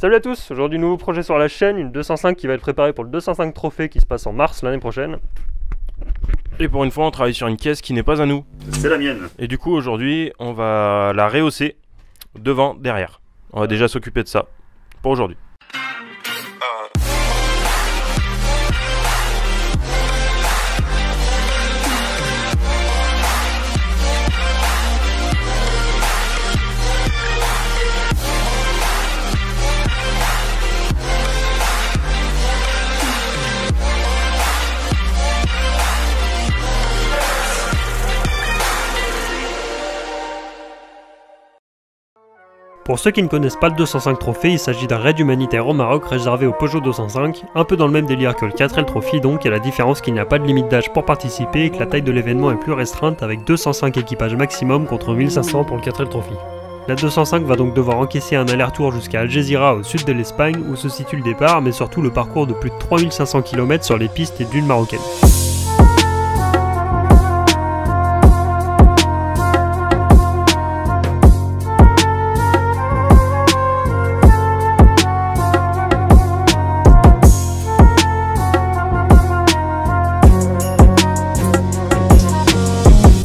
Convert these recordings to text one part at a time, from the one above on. Salut à tous, aujourd'hui nouveau projet sur la chaîne, une 205 qui va être préparée pour le 205 Trophée qui se passe en mars l'année prochaine. Et pour une fois on travaille sur une caisse qui n'est pas à nous. C'est la mienne. Et du coup aujourd'hui on va la rehausser devant, derrière. On va déjà s'occuper de ça pour aujourd'hui. Pour ceux qui ne connaissent pas le 205 Trophée, il s'agit d'un raid humanitaire au Maroc réservé au Peugeot 205, un peu dans le même délire que le 4L Trophy donc, à la différence qu'il n'y a pas de limite d'âge pour participer et que la taille de l'événement est plus restreinte avec 205 équipages maximum contre 1500 pour le 4L Trophy. La 205 va donc devoir encaisser un aller-retour jusqu'à Algeciras au sud de l'Espagne où se situe le départ, mais surtout le parcours de plus de 3500 km sur les pistes et dunes marocaines.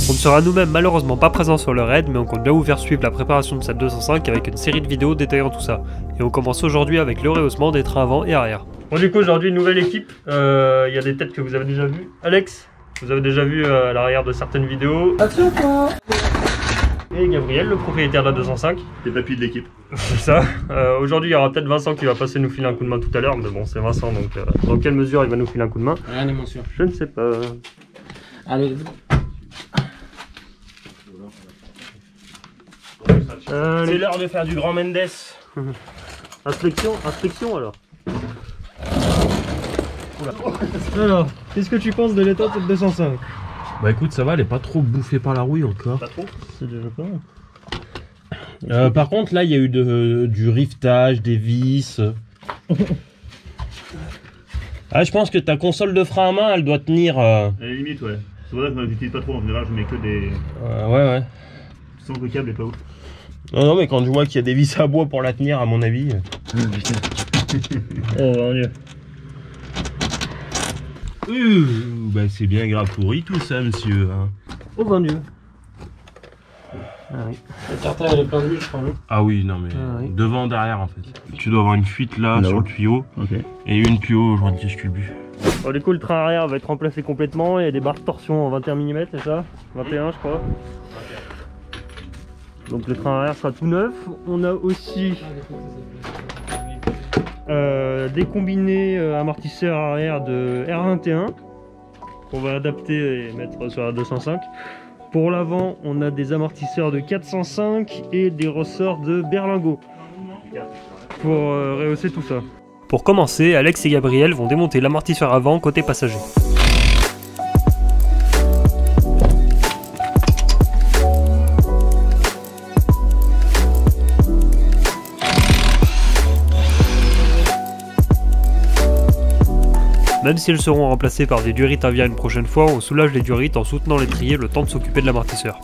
On sera nous-mêmes malheureusement pas présents sur le raid, mais on compte bien vous faire suivre la préparation de cette 205 avec une série de vidéos détaillant tout ça. Et on commence aujourd'hui avec le rehaussement des trains avant et arrière. Bon, du coup aujourd'hui nouvelle équipe, il y a des têtes que vous avez déjà vues. Alex, vous avez déjà vu à l'arrière de certaines vidéos. Et Gabriel, le propriétaire de la 205. Les papilles de l'équipe. C'est ça. Aujourd'hui il y aura peut-être Vincent qui va passer nous filer un coup de main tout à l'heure, mais bon c'est Vincent donc dans quelle mesure il va nous filer un coup de main? Rien n'est moins sûr. Je ne sais pas. Allez. C'est l'heure de faire du grand Mendes. Inspection alors. Alors, qu'est-ce que tu penses de l'état de cette 205? Bah écoute, ça va, elle est pas trop bouffée par la rouille encore. Pas trop, c'est déjà pas mal. Par contre, là, il y a eu du riftage, des vis. Ah, je pense que ta console de frein à main, elle doit tenir. Elle est limite, ouais. C'est vrai que je n'utilise pas trop, en général, je mets que des. Ouais. Sans que le câble est pas ouf. Non, mais quand je vois qu'il y a des vis à bois pour la tenir, à mon avis. Oh, mon Dieu. Bah, c'est bien grave pourri tout ça, monsieur. Hein. Oh, mon Dieu. Ah oui. La tartare, elle est plein de lui, je crois. Ah oui, non, mais ah, oui. Devant, derrière, en fait. Tu dois avoir une fuite là, sur le tuyau. Okay. Et une tuyau, genre une tisculbue. Bon, du coup, le train arrière va être remplacé complètement. Il y a des barres de torsion en 21 mm, c'est ça? 21, je crois. Donc le train arrière sera tout neuf. On a aussi des combinés amortisseurs arrière de R21 qu'on va adapter et mettre sur la 205. Pour l'avant, on a des amortisseurs de 405 et des ressorts de Berlingo pour rehausser tout ça. Pour commencer, Alex et Gabriel vont démonter l'amortisseur avant côté passager. Même si elles seront remplacées par des durites à via une prochaine fois, on soulage les durites en soutenant l'étrier le temps de s'occuper de l'amortisseur.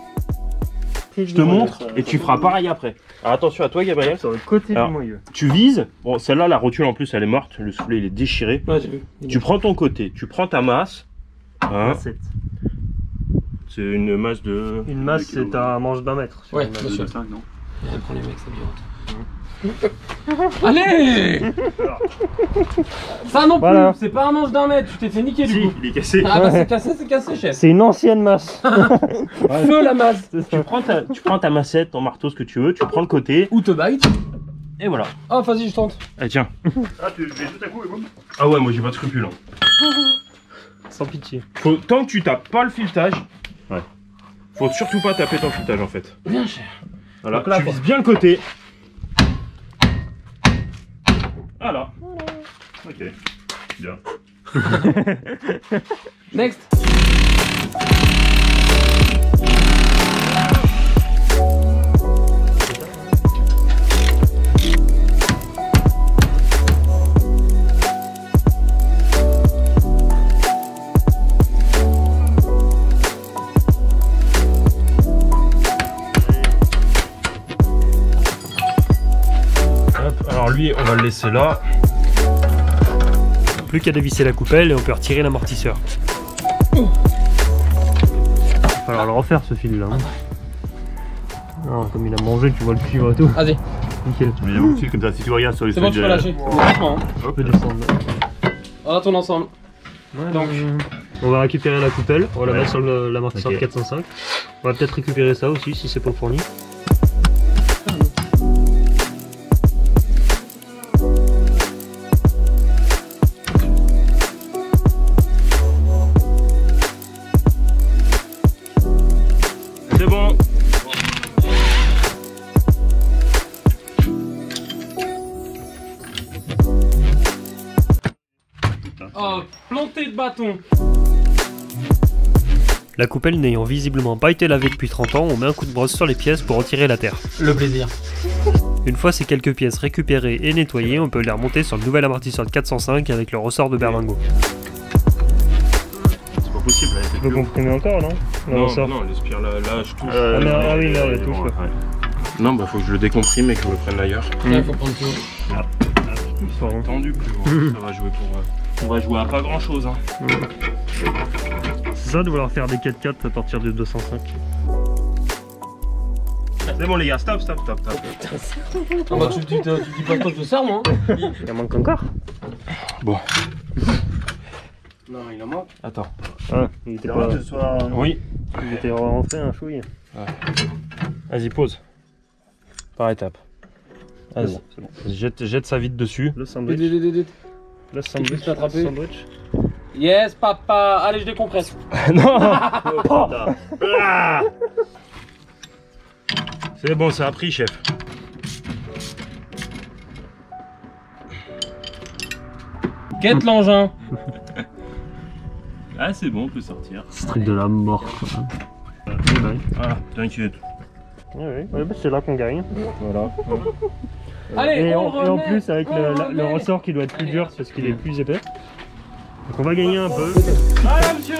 Je te montre et tu feras pareil après. Alors attention à toi Gabriel. Sur le côté du moyeu. Tu vises, bon celle-là la rotule en plus elle est morte, le soufflet il est déchiré. Ouais, tu prends ton côté, tu prends ta masse. Hein. C'est une masse de... Une masse c'est un manche d'un mètre. Ouais, bien sûr. Non. Elle prend les mecs, ça vient. Allez! Ça non plus, voilà. C'est pas un manche d'un mètre, tu t'es fait niquer du coup. Il est cassé. Ah bah c'est cassé, chef. C'est une ancienne masse. Feu la masse. Tu prends ta massette, ton marteau, ce que tu veux, tu prends le côté. Ou te bite. Et voilà. Oh vas-y, je tente. Allez tiens. Ah tu fais tout à coup et boum. Ah ouais, moi j'ai pas de scrupules. Hein. Sans pitié. Faut, tant que tu tapes pas le filetage. Ouais. Faut surtout pas taper ton filetage en fait. Bien cher. Voilà. Donc là, tu vises bien le côté. Ah là. Ok, bien. Next. on va le laisser là. Plus qu'à dévisser la coupelle et on peut retirer l'amortisseur. Il va falloir le refaire ce fil là. Oh, comme il a mangé, tu vois le cuivre et tout. Vas-y. Nickel. Mais il y a aussi comme ça, si tu regardes sur les fils. C'est bon, tu peux lâcher. Franchement, on peut descendre. On retourne ensemble. Ouais, donc. On va récupérer la coupelle, on va la mettre sur l'amortisseur de 405. On va peut-être récupérer ça aussi si c'est pas fourni. C'est bon. Oh, planté de bâton. La coupelle n'ayant visiblement pas été lavée depuis 30 ans, on met un coup de brosse sur les pièces pour retirer la terre. Le plaisir. Une fois ces quelques pièces récupérées et nettoyées, on peut les remonter sur le nouvel amortisseur de 405 avec le ressort de Berlingo. C'est pas possible, là, il faut comprimer encore, non? Non, l'aspire, là, je touche. Ah oui, là, elle touche. Ouais. Non, bah faut que je le décomprime et que je le prenne ailleurs. Là, il faut prendre tout. Ah, c'est tendu, plus gros. Ça va jouer pour... On va jouer à pas grand chose, hein. C'est ça de vouloir faire des 4x4 à partir de 205. C'est bon les gars, stop. Oh, bah, tu dis pas que je sers moi. Il en manque encore. Bon. Non, il en manque. Attends. Ah, il était pas... Oui. Il était rentré un chouille. Ouais. Vas-y, pose. Par étape. Vas-y. Bon. Jette ça vite dessus. Le sandwich. Le sandwich. Le sandwich. Yes papa, allez je décompresse. Non. Oh, c'est bon, ça a pris chef. Quête l'engin. Ah c'est bon, on peut sortir. C'est truc de la mort. Ah, t'inquiète. Oui, c'est là qu'on gagne. Voilà. Allez, et en plus avec le ressort qui doit être plus dur parce qu'il est plus épais. Donc on va gagner un peu. Allez monsieur.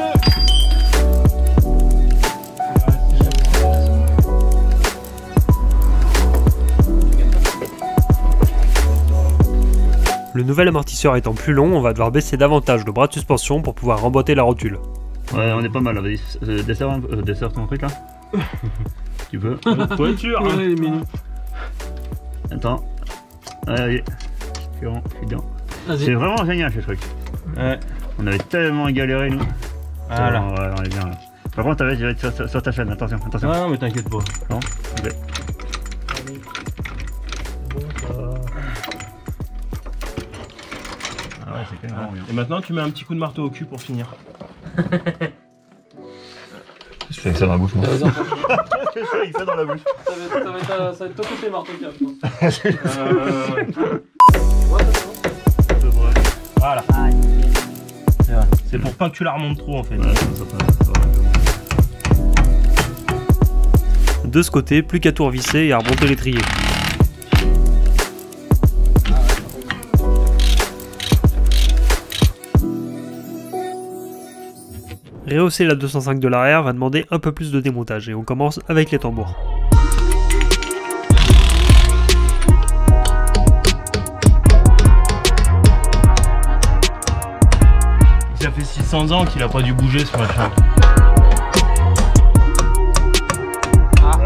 Le nouvel amortisseur étant plus long, on va devoir baisser davantage le bras de suspension pour pouvoir remboîter la rotule. Ouais, on est pas mal, vas-y, desserre ton truc là. Tu veux? Voiture. Attends. Allez, je suis dedans. C'est vraiment génial ce truc. Ouais. On avait tellement galéré nous. Voilà. Ouais, on est bien là. Par contre, je vais être sur ta chaîne, attention. Non, mais t'inquiète pas. Non, okay. Ah ouais, c'est quand même bien. Et maintenant, tu mets un petit coup de marteau au cul pour finir. Je fais avec ça dans la bouche, moi. Je fais avec ça dans la bouche. Ça va être ton côté marteau, Voilà. C'est pour pas que tu la remontes trop en fait. Ouais, ça. De ce côté, plus qu'à tout revisser et à remonter l'étrier. Rehausser la 205 de l'arrière va demander un peu plus de démontage et on commence avec les tambours. Ça fait 600 ans qu'il a pas dû bouger ce machin. Ah.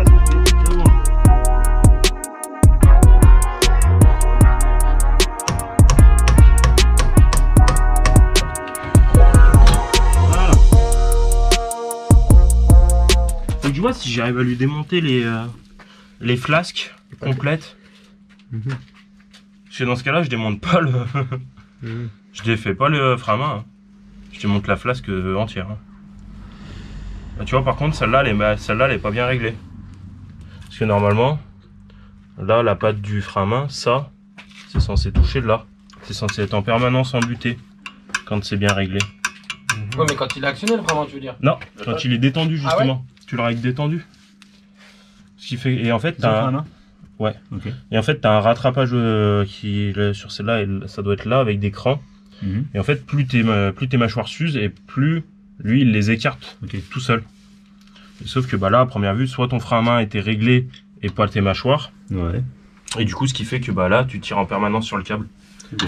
Donc tu vois, si j'arrive à lui démonter les flasques complètes, parce que dans ce cas-là, je démonte pas le, je défais pas le frein à main. Je te montre la flasque entière. Bah, tu vois, par contre, celle-là, elle est pas bien réglée. Parce que normalement, là, la patte du frein à main, ça, c'est censé toucher de là. C'est censé être en permanence en luté quand c'est bien réglé. Ouais, mais quand il est actionné, le frein à main, tu veux dire? Non, quand il est détendu, justement. Ah ouais, tu le règles détendu. Ce qui fait... Et en fait, t'as un... Ouais. Okay. Et en fait, t'as un rattrapage qui sur celle-là, ça doit être là, avec des crans. Et en fait, plus tes mâchoires s'usent et plus lui il les écarte tout seul. Et sauf que bah là, à première vue, soit ton frein à main était réglé et pas tes mâchoires, Et du coup, ce qui fait que bah, là, tu tires en permanence sur le câble. C'est bien.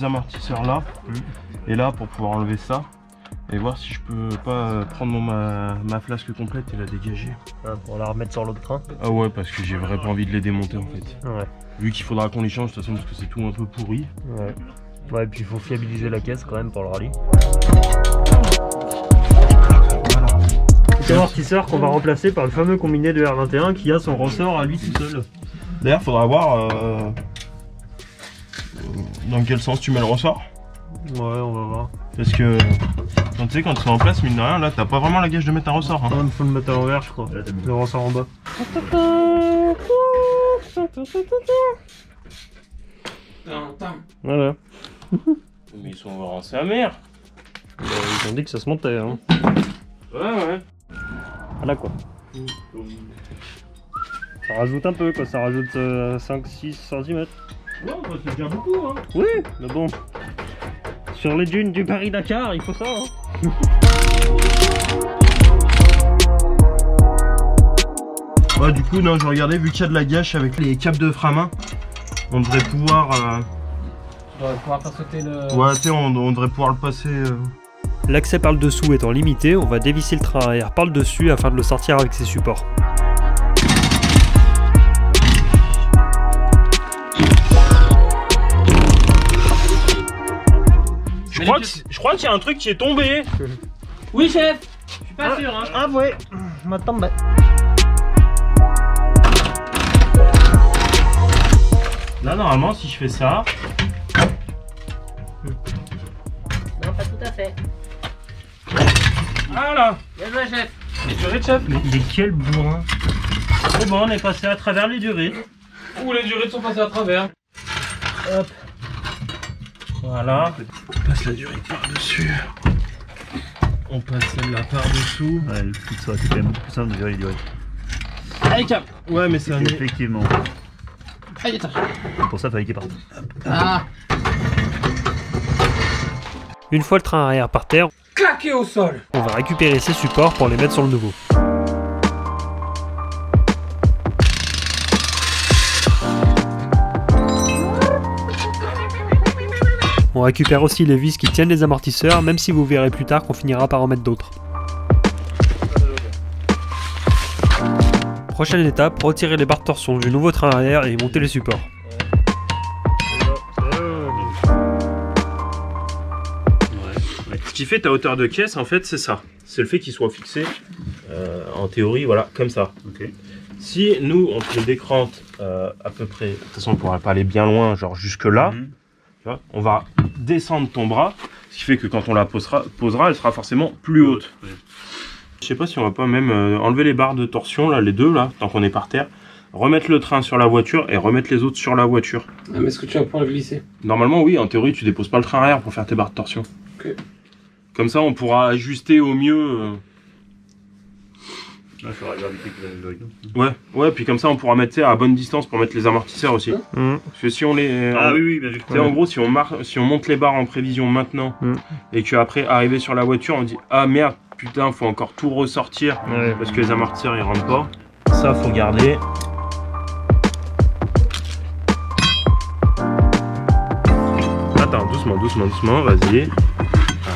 Amortisseurs là et là pour pouvoir enlever ça et voir si je peux pas prendre ma flasque complète et la dégager pour la remettre sur l'autre train. Ah ouais, parce que j'ai vraiment pas envie de les démonter en fait. Ouais. Vu qu'il faudra qu'on les change de toute façon parce que c'est tout un peu pourri. Ouais. Ouais, et puis il faut fiabiliser la caisse quand même pour le rallye. C'est l'amortisseur qu'on va remplacer par le fameux combiné de R21 qui a son ressort à lui tout seul. D'ailleurs, faudra voir dans quel sens tu mets le ressort. Ouais, on va voir. Parce que quand tu sais, quand tu es en place, mine de rien, là, t'as pas vraiment la gage de mettre un ressort. Hein. Il faut le mettre à l'envers, je crois. Le ressort en bas. Voilà. Mais ils sont en sa mère. Ils ont dit que ça se montait. Hein. Ouais, ouais. Voilà quoi. Ça rajoute un peu quoi, ça rajoute 5-6 cm. Ouais, bah, c'est déjà beaucoup, hein. Oui, mais bon, sur les dunes du Paris-Dakar, il faut ça, hein. Ouais, du coup, non, je regardais, vu qu'il y a de la gâche avec les câbles de frein à main, on devrait pouvoir... On devrait pouvoir faire sauter le... Ouais, tu sais, on devrait pouvoir le passer... L'accès par le dessous étant limité, on va dévisser le train arrière par le dessus afin de le sortir avec ses supports. Je crois qu'il y a un truc qui est tombé. Oui chef. Je suis pas sûr hein. Ah ouais. Maintenant bah. Là normalement si je fais ça. Non pas tout à fait. Ah là. Bien joué chef. Bien joué chef. Mais quel bourrin. Oh bon, on est passé à travers les durées. Ouh, les durées sont passées à travers. Hop. Voilà, on passe la durée par-dessus, on passe celle-là par-dessous. Ouais, le coup de ça, c'est quand même beaucoup plus simple de gérer les durées. Allez, cap. Ouais, mais c'est un... Effectivement. Allez, attends. Pour ça, il fallait qu'il parte. Ah. Une fois le train arrière par terre, claqué au sol, on va récupérer ses supports pour les mettre sur le nouveau. On récupère aussi les vis qui tiennent les amortisseurs, même si vous verrez plus tard qu'on finira par en mettre d'autres. Prochaine étape, retirer les barres de torsion du nouveau train arrière et monter les supports. Ce qui fait ta hauteur de caisse, en fait, c'est ça. C'est le fait qu'il soit fixé, en théorie, voilà, comme ça. Okay. Si nous, on te décrante à peu près... De toute façon, on ne pourra pas aller bien loin, genre jusque là. On va descendre ton bras, ce qui fait que quand on la posera, elle sera forcément plus haute. Oui. Je sais pas si on va pas même enlever les barres de torsion, là, les deux, là, tant qu'on est par terre, remettre le train sur la voiture et remettre les autres sur la voiture. Ah, mais est-ce que tu vas pouvoir glisser? Normalement, oui, en théorie, tu déposes pas le train arrière pour faire tes barres de torsion. Okay. Comme ça, on pourra ajuster au mieux... Ah, faudra gravité que ouais, ouais, puis comme ça on pourra mettre à bonne distance pour mettre les amortisseurs aussi. Mmh. Parce que si on les... Ah oui, oui, bien sûr. En gros, si on monte les barres en prévision maintenant et qu'après arrivé sur la voiture, on dit ah merde, putain, faut encore tout ressortir parce que les amortisseurs ils rentrent pas. Ça, faut garder. Attends, doucement, doucement, doucement, vas-y.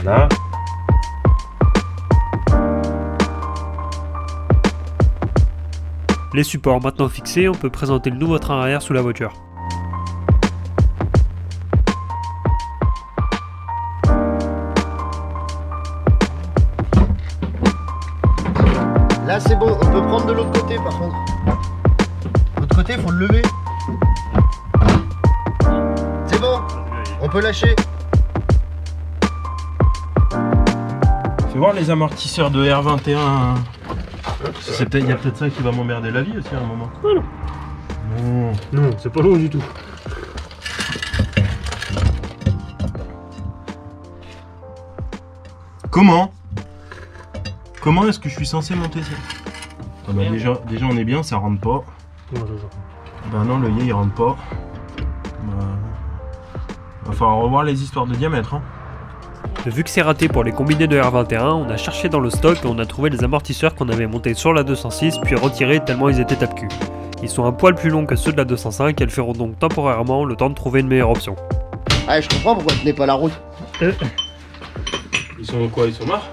Voilà. Les supports maintenant fixés, on peut présenter le nouveau train arrière sous la voiture. Là c'est bon, on peut prendre de l'autre côté par contre. L'autre côté, faut le lever. C'est bon, on peut lâcher. Fais voir les amortisseurs de R21. Il y a peut-être ça qui va m'emmerder la vie aussi à un moment. Ah non, non, c'est pas long du tout. Comment est-ce que je suis censé monter ça? Déjà on est bien, ça rentre pas. Dis-moi Jojo. Ben non, le yé il rentre pas. Il va falloir revoir les histoires de diamètre. Hein. Vu que c'est raté pour les combinés de R21, on a cherché dans le stock et on a trouvé les amortisseurs qu'on avait montés sur la 206 puis retirés tellement ils étaient tape-cul. Ils sont un poil plus longs que ceux de la 205 et le feront donc temporairement le temps de trouver une meilleure option. Ah, je comprends pourquoi tu n'es pas la route. Ils sont quoi? Ils sont morts?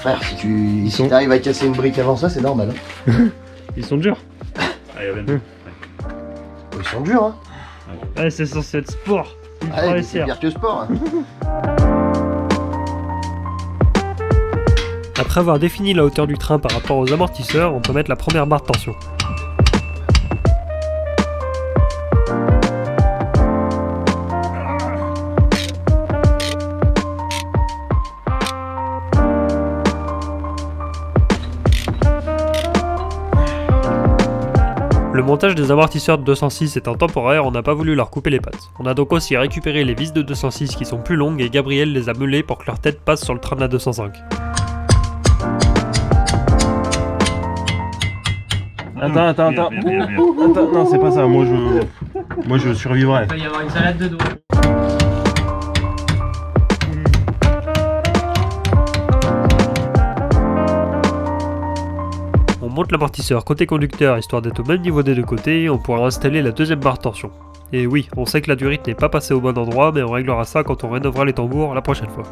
Frère, si tu arrives à casser une brique avant ça, c'est normal. Hein. Ils sont durs. Allez, ils sont durs, hein. Ouais, c'est censé être sport. Ouais, c'est pire que sport. Hein. Après avoir défini la hauteur du train par rapport aux amortisseurs, on peut mettre la première barre de tension. Le montage des amortisseurs de 206 étant temporaire, on n'a pas voulu leur couper les pattes. On a donc aussi récupéré les vis de 206 qui sont plus longues et Gabriel les a meulées pour que leur tête passe sur le train de la 205. Attends. Attends, non, c'est pas ça. Moi, je survivrai. Il va y avoir une salade de dos. On monte l'amortisseur côté conducteur histoire d'être au même niveau des deux côtés et on pourra installer la deuxième barre de tension. Et oui, on sait que la durite n'est pas passée au bon endroit, mais on réglera ça quand on rénovera les tambours la prochaine fois.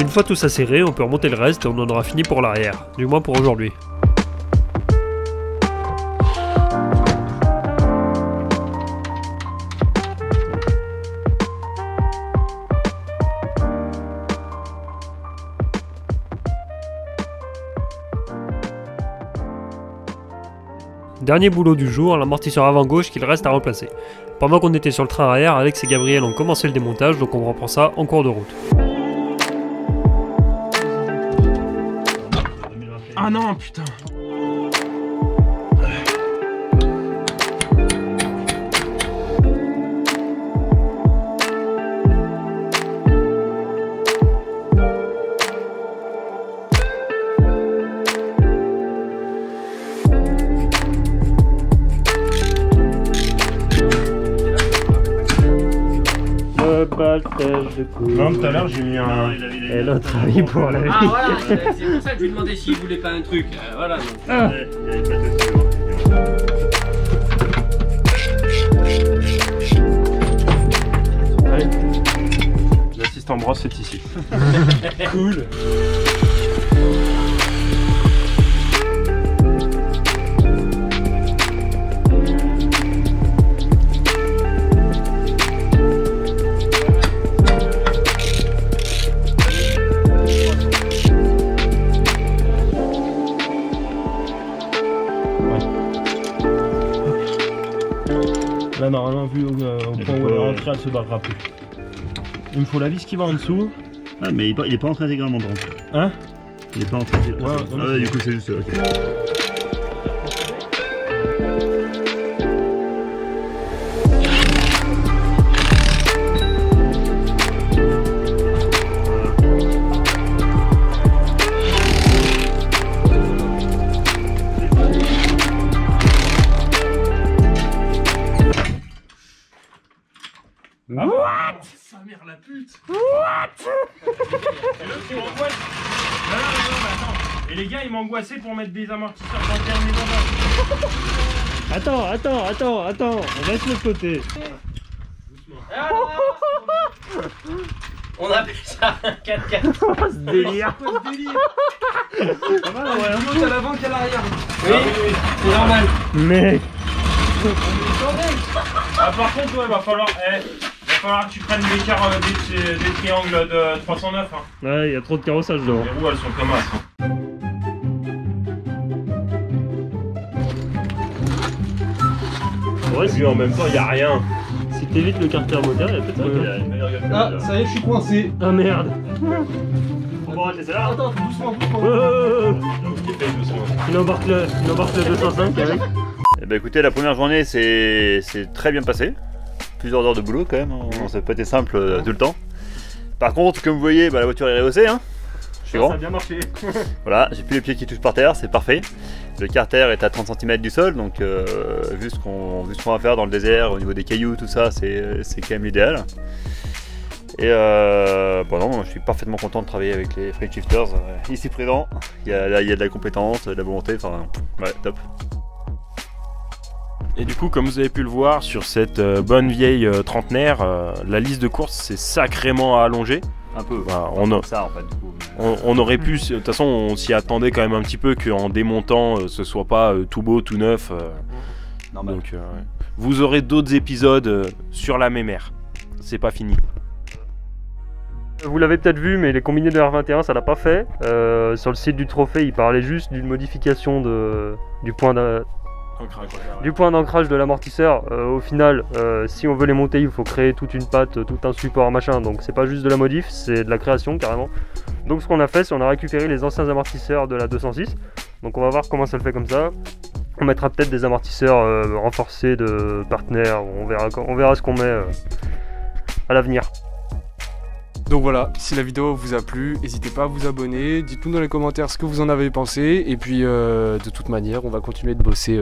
Une fois tout ça serré, on peut remonter le reste et on en aura fini pour l'arrière, du moins pour aujourd'hui. Dernier boulot du jour, l'amortisseur avant gauche qu'il reste à remplacer. Pendant qu'on était sur le train arrière, Alex et Gabriel ont commencé le démontage, donc on reprend ça en cours de route. Ah non, putain! Le baltage de couilles. Non, tout à l'heure j'ai mis un... Et l'autre ami pour la vie. Ah voilà, c'est pour ça que je lui demandais s'il voulait pas un truc. Voilà. Donc, L'assistant brosse est ici. Cool. Là normalement vu au point où elle est rentrée, elle se barrera plus. Il me faut la vis qui va en dessous. Ah mais il est pas entré légalement dedans. Hein? Il est pas entré légalement. Ouais, ah ouais, du coup c'est juste ok. Et les gars ils m'angoissaient pour mettre des amortisseurs dans le dernier moment. Attends, on laisse le côté. On appelle ça un 4x4. Ce délire. Pas mal, ouais. On monte à l'avant qu'à l'arrière. Oui, c'est normal. Mais... on est tombé. Ah par contre ouais, va falloir que tu prennes des triangles de 309. Hein. Ouais, il y a trop de carrossage devant. Les roues elles sont comme ça. Ouais, vu en même temps, il n'y a rien. Si t'évites le carter moteur, il y a peut-être un meilleur gars. Ah, ça y est, je suis coincé. Ah merde. On va arrêter ça là. Attends, doucement. Il embarque le 205 avec. Eh ben écoutez, la première journée c'est très bien passé. Plusieurs heures de boulot quand même. Ça n'a pas été simple tout le temps. Par contre, comme vous voyez, bah, la voiture est rehaussée. Hein. c'est grand. Ça a bien marché. Voilà, j'ai plus les pieds qui touchent par terre, c'est parfait. Le carter est à 30 cm du sol, donc vu ce qu'on va faire dans le désert, au niveau des cailloux, tout ça, c'est quand même l'idéal. Et bon, non, je suis parfaitement content de travailler avec les Fren'shifters ici présents. Il y a de la compétence, de la volonté, enfin ouais, top. Et du coup, comme vous avez pu le voir sur cette bonne vieille trentenaire, la liste de courses s'est sacrément allongée. Un peu, bah, on aurait pu, de toute façon on s'y attendait quand même un petit peu qu'en démontant ce soit pas tout beau, tout neuf. Normal. Donc, vous aurez d'autres épisodes sur la même ère, c'est pas fini. Vous l'avez peut-être vu, mais les combinés de R21 ça l'a pas fait. Sur le site du trophée, il parlait juste d'une modification du point d'ancrage de l'amortisseur. Au final, si on veut les monter, il faut créer toute une patte, tout un support, machin. Donc c'est pas juste de la modif, c'est de la création carrément. Donc ce qu'on a fait, c'est on a récupéré les anciens amortisseurs de la 206. Donc on va voir comment ça le fait comme ça. On mettra peut-être des amortisseurs renforcés de partenaires. On verra ce qu'on met à l'avenir. Donc voilà, si la vidéo vous a plu, n'hésitez pas à vous abonner, dites-nous dans les commentaires ce que vous en avez pensé, et puis de toute manière, on va continuer de bosser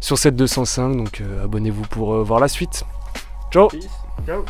sur cette 205, donc abonnez-vous pour voir la suite. Ciao. Peace. Ciao.